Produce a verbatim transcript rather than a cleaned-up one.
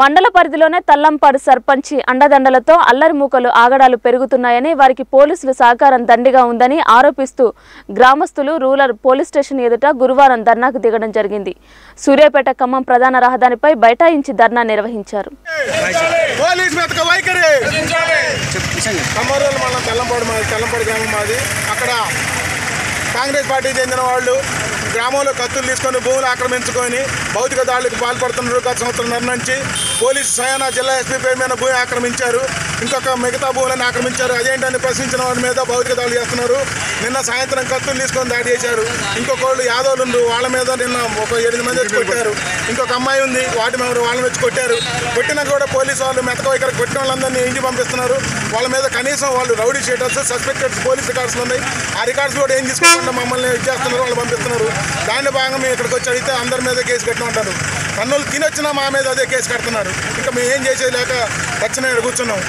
మండల పరిధిలోనే తల్లంపాడు సర్పంచి అండదండలతో అల్లరి మూకలు ఆగడాలు పెరుగుతున్నాయని వారికి పోలీసుల సహకారం దండిగా ఉందని ఆరోపిస్తూ గ్రామస్తులు రూరల్ పోలీస్ స్టేషన్ ఎదుట గురువారం ధర్నాకు దిగడం జరిగింది. సూర్యాపేట ఖమ్మం ప్రధాన రహదారిపై బైఠాయించి ధర్నా నిర్వహించారు. కాంగ్రెస్ పార్టీ చెందిన వాళ్ళు గ్రామంలో కత్తులు తీసుకొని భూములు ఆక్రమించుకొని భౌతిక దాడులకు పాల్పడుతున్నారు. గత సంవత్సరం నుంచి పోలీసు సయానా జిల్లా ఎస్పీ పేరు మీద భూమి ఆక్రమించారు, ఇంకొక మిగతా భూములను ఆక్రమించారు. అదేంటని ప్రశ్నించిన వాళ్ళ మీద భౌతిక దాడులు చేస్తున్నారు. నిన్న సాయంత్రం కత్తులు తీసుకొని దాడి చేశారు. ఇంకొకళ్ళు యాదవులు వాళ్ళ మీద నిన్న ఒక ఎనిమిది మంది వచ్చి కొట్టారు. ఇంకొక అమ్మాయి ఉంది, వాటి మీద వాళ్ళని వచ్చి కొట్టారు. కొట్టినా కూడా పోలీసు వాళ్ళు మెతక ఇక్కడ కొట్టిన వాళ్ళందరినీ ఇంటికి పంపిస్తున్నారు. వాళ్ళ మీద కనీసం వాళ్ళు rowdy sheeters, suspecteds police records ఉన్నాయి. ఆ రికార్డ్స్ కూడా ఏం తీసుకుంటారు, మమ్మల్ని ఇచ్చేస్తున్నారు, వాళ్ళు పంపిస్తున్నారు. దాని భాగంగా మేము ఇక్కడికి వచ్చి అడిగితే అందరి మీద కేసు కట్టిన ఉంటారు. కన్నులు తినొచ్చినా మా మీద అదే కేసు కడుతున్నారు. ఇంకా మేము ఏం చేసేది లేక రక్షణ కూర్చున్నాం.